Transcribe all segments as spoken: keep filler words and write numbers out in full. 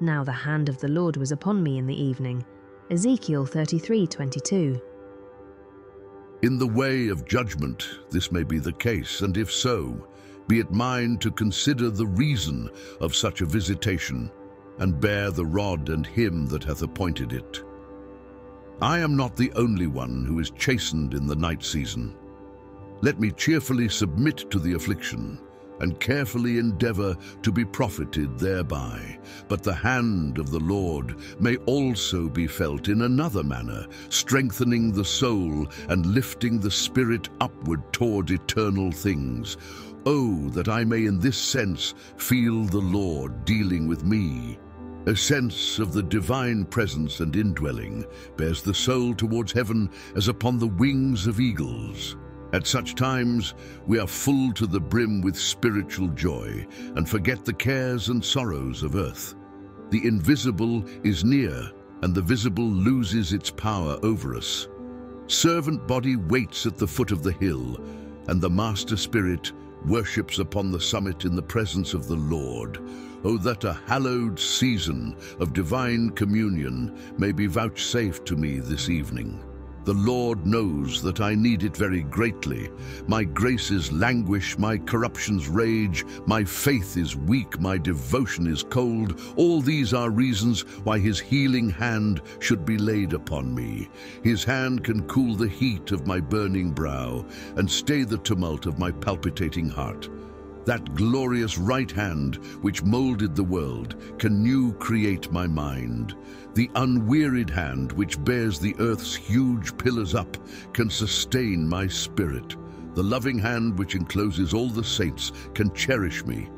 Now the hand of the Lord was upon me in the evening. Ezekiel thirty-three twenty-two. In the way of judgment, this may be the case, and if so, be it mine to consider the reason of such a visitation, and bear the rod and him that hath appointed it. I am not the only one who is chastened in the night season. Let me cheerfully submit to the affliction, and carefully endeavour to be profited thereby. But the hand of the Lord may also be felt in another manner, strengthening the soul and lifting the spirit upward toward eternal things. Oh, that I may in this sense feel the Lord dealing with me. A sense of the divine presence and indwelling bears the soul towards heaven as upon the wings of eagles. At such times, we are full to the brim with spiritual joy and forget the cares and sorrows of earth. The invisible is near, and the visible loses its power over us. Servant body waits at the foot of the hill, and the master spirit worships upon the summit in the presence of the Lord. Oh, that a hallowed season of divine communion may be vouchsafed to me this evening. The Lord knows that I need it very greatly. My graces languish, my corruptions rage, my faith is weak, my devotion is cold. All these are reasons why his healing hand should be laid upon me. His hand can cool the heat of my burning brow and stay the tumult of my palpitating heart. That glorious right hand which moulded the world can new create my mind. The unwearied hand which bears the earth's huge pillars up can sustain my spirit. The loving hand which encloses all the saints can cherish me.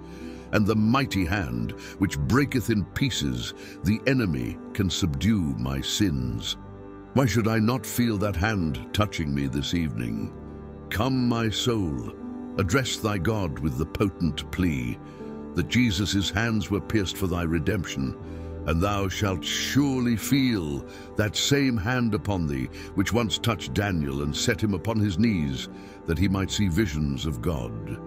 And the mighty hand which breaketh in pieces the enemy can subdue my sins. Why should I not feel that hand touching me this evening? Come, my soul. Address thy God with the potent plea that Jesus' hands were pierced for thy redemption, and thou shalt surely feel that same hand upon thee which once touched Daniel and set him upon his knees that he might see visions of God.